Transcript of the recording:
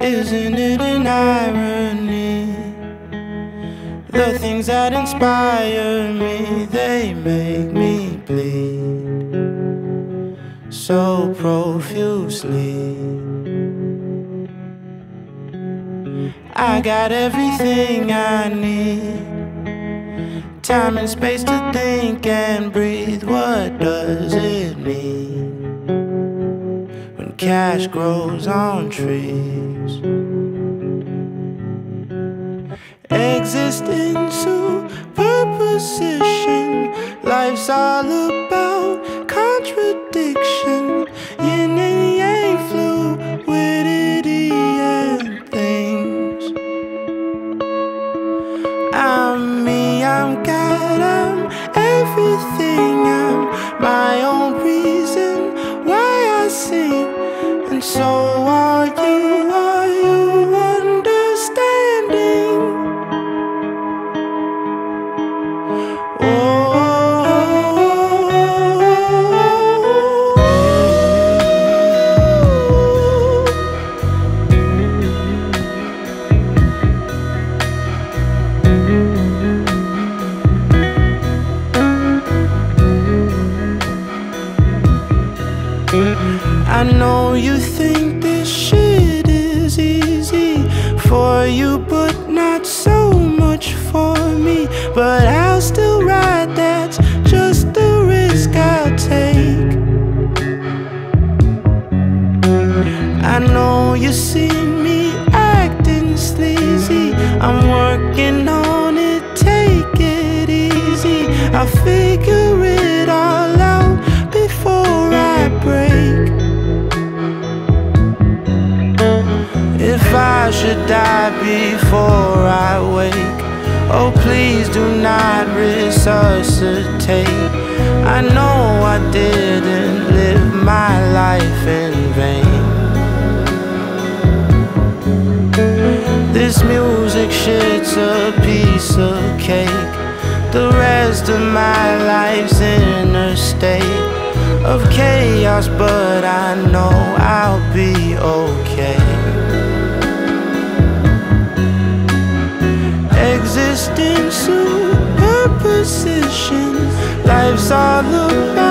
Isn't it an irony? The things that inspire me, they make me bleed so profusely. I got everything I need, time and space to think and breathe. What does it mean when cash grows on trees? Existence, superposition. Life's all about contradiction. Yin and yang, fluidity and things. I'm me, I'm God, I'm everything. I'm my own reason why I sing, and so are you. Are you understanding? I know you think this shit is easy for you, but not so much for me. But I'll still ride, that's just the risk I'll take. I know you see me acting sleazy, I'm working on it, take it easy. I'll figure it all out before I break. If I should die before I wake, oh please do not resuscitate. I know I didn't live my life in vain. This music shit's a piece of cake. The rest of my life's in a state of chaos, but I know I'll be okay. Existence, superposition, life's all about